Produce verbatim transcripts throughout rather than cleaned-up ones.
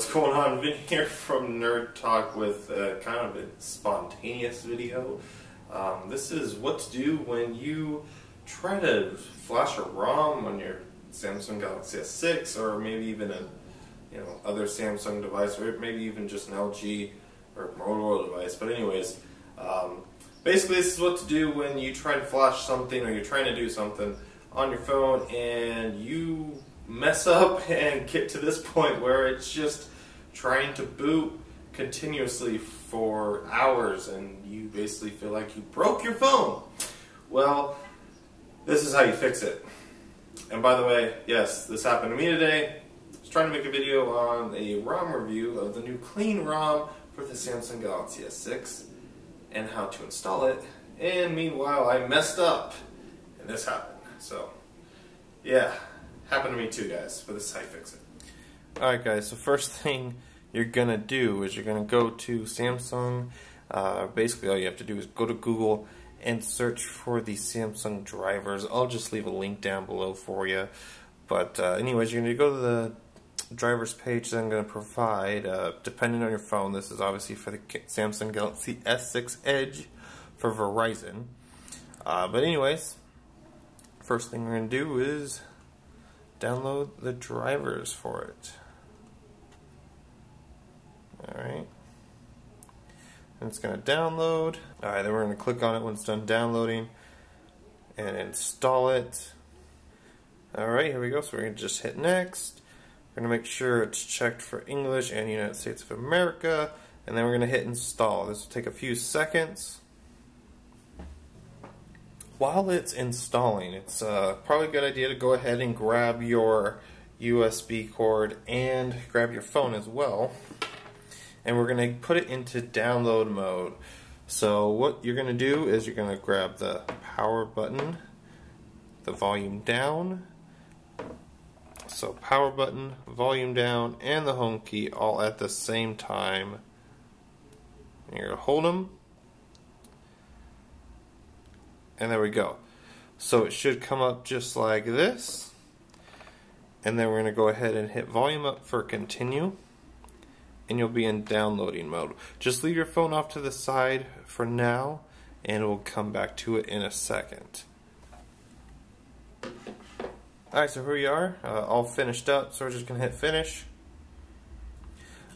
What's going on? Vinnie here from Nerd Talk with uh, kind of a spontaneous video. Um, this is what to do when you try to flash a ROM on your Samsung Galaxy S six, or maybe even a you know other Samsung device, or maybe even just an L G or Motorola device. But anyways, um, basically this is what to do when you try to flash something or you're trying to do something on your phone and you mess up and get to this point where it's just trying to boot continuously for hours and you basically feel like you broke your phone. Well, this is how you fix it. And by the way, yes, this happened to me today. I was trying to make a video on a ROM review of the new clean ROM for the Samsung Galaxy S six and how to install it, and meanwhile I messed up and this happened. So yeah, happened to me too, guys, but this is how you fix it. Alright guys, so first thing you're gonna do is you're gonna go to Samsung. Uh, basically all you have to do is go to Google and search for the Samsung drivers. I'll just leave a link down below for you. But uh, anyways, you're gonna go to the drivers page that I'm gonna provide. Uh, depending on your phone, this is obviously for the Samsung Galaxy S six Edge for Verizon. Uh, but anyways, first thing we're gonna do is download the drivers for it. Alright. And it's going to download. Alright, then we're going to click on it when it's done downloading and install it. Alright, here we go. So we're going to just hit next. We're going to make sure it's checked for English and United States of America. And then we're going to hit install. This will take a few seconds. While it's installing, it's uh, probably a good idea to go ahead and grab your U S B cord and grab your phone as well. And we're going to put it into download mode. So what you're going to do is you're going to grab the power button, the volume down. So power button, volume down, and the home key all at the same time. And you're going to hold them. And there we go. So it should come up just like this. And then we're going to go ahead and hit volume up for continue. And you'll be in downloading mode. Just leave your phone off to the side for now. And we'll come back to it in a second. Alright, so here we are. Uh, all finished up. So we're just going to hit finish.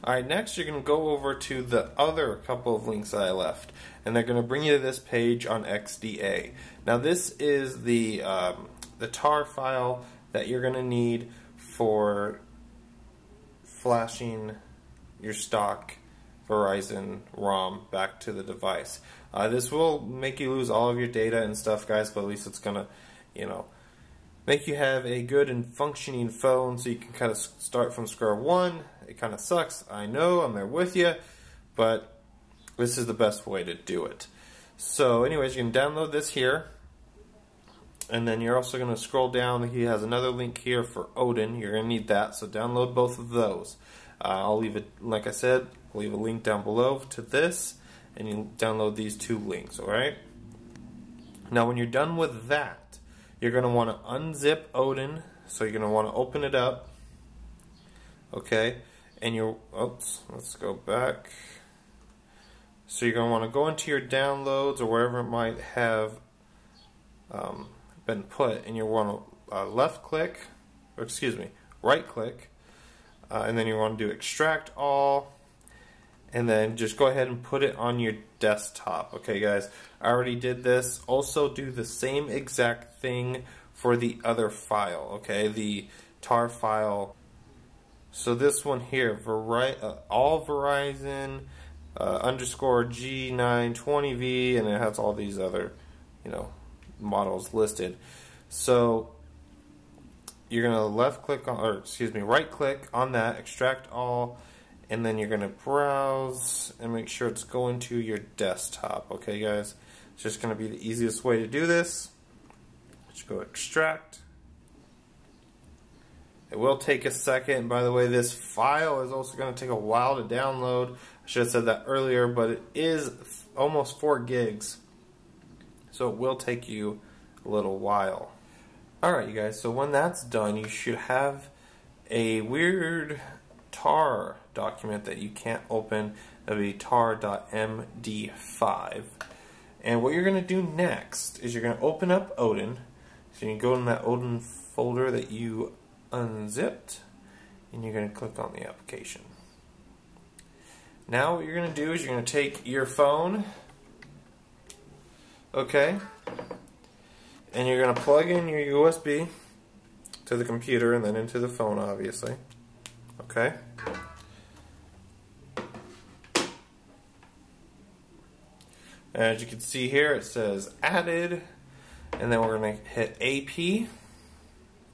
Alright, next you're going to go over to the other couple of links that I left, and they're going to bring you to this page on X D A. Now this is the, um, the tar file that you're going to need for flashing your stock Verizon ROM back to the device. Uh, this will make you lose all of your data and stuff, guys, but at least it's going to, you know, make you have a good and functioning phone so you can kind of start from square one. It kind of sucks, I know, I'm there with you, but this is the best way to do it. So anyways, you can download this here, and then you're also going to scroll down. He has another link here for Odin. You're going to need that, so download both of those. Uh, I'll leave it, like I said, I'll leave a link down below to this, and you download these two links, alright? Now when you're done with that, you're going to want to unzip Odin, so you're going to want to open it up, okay, and you're, oops, let's go back, so you're going to want to go into your downloads or wherever it might have um, been put, and you want to uh, left click, or excuse me, right click, uh, and then you want to do extract all, and then just go ahead and put it on your desktop. Okay guys, I already did this. Also do the same exact thing for the other file, okay, the tar file. So this one here, Veri uh, all Verizon uh, underscore G nine twenty V, and it has all these other, you know, models listed. So you're gonna left click on, or excuse me, right click on that, extract all, and then you're going to browse and make sure it's going to your desktop. Okay guys, it's just going to be the easiest way to do this. Just go extract. It will take a second. By the way, this file is also going to take a while to download. I should have said that earlier, but it is almost four gigs. So it will take you a little while. Alright you guys, so when that's done, you should have a weird tar document that you can't open. That'll be tar dot M D five. And what you're going to do next is you're going to open up Odin. So you can go in that Odin folder that you unzipped, and you're going to click on the application. Now what you're going to do is you're going to take your phone, okay, and you're going to plug in your U S B to the computer and then into the phone, obviously, okay. As you can see here, it says added, and then we're going to hit A P,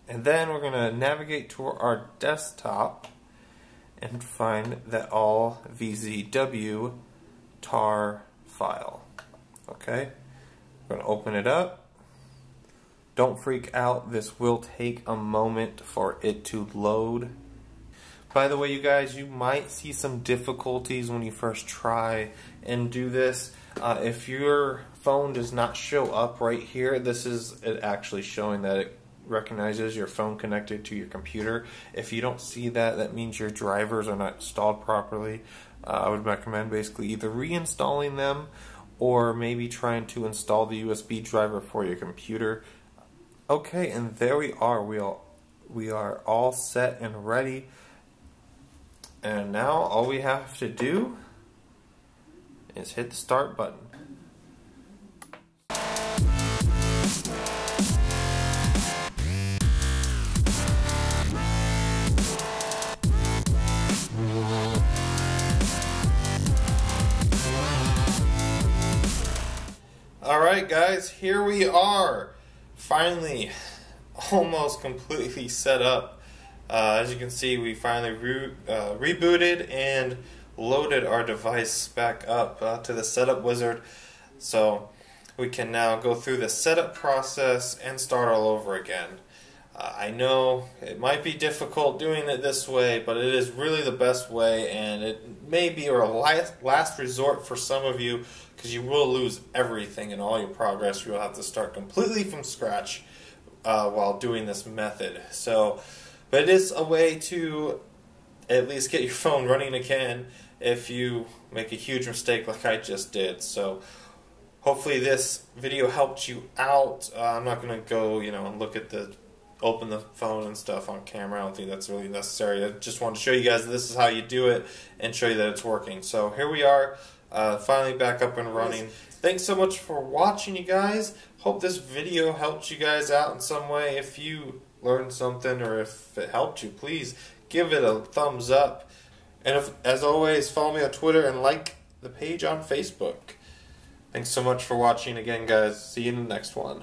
and then we're going to navigate to our desktop and find that all V Z W tar file. Okay, we're going to open it up. Don't freak out, this will take a moment for it to load. By the way, you guys, you might see some difficulties when you first try and do this. Uh, if your phone does not show up right here, this is it actually showing that it recognizes your phone connected to your computer. If you don't see that, that means your drivers are not installed properly. Uh, I would recommend basically either reinstalling them or maybe trying to install the U S B driver for your computer. Okay, and there we are. We, all, we are all set and ready. And now all we have to do is hit the start button. Alright guys, here we are, finally almost completely set up. Uh, as you can see, we finally re uh, rebooted and loaded our device back up uh, to the setup wizard, so we can now go through the setup process and start all over again. Uh, I know it might be difficult doing it this way, but it is really the best way, and it may be your last, last resort for some of you, because you will lose everything and all your progress. You'll have to start completely from scratch uh, while doing this method. So, but it is a way to at least get your phone running again if you make a huge mistake like I just did. So hopefully this video helped you out. Uh, I'm not going to go, you know, and look at the, open the phone and stuff on camera. I don't think that's really necessary. I just wanted to show you guys that this is how you do it and show you that it's working. So here we are, uh, finally back up and running. Nice. Thanks so much for watching, you guys. Hope this video helped you guys out in some way. If you learned something or if it helped you, please give it a thumbs up. And if, as always, follow me on Twitter and like the page on Facebook. Thanks so much for watching again, guys. See you in the next one.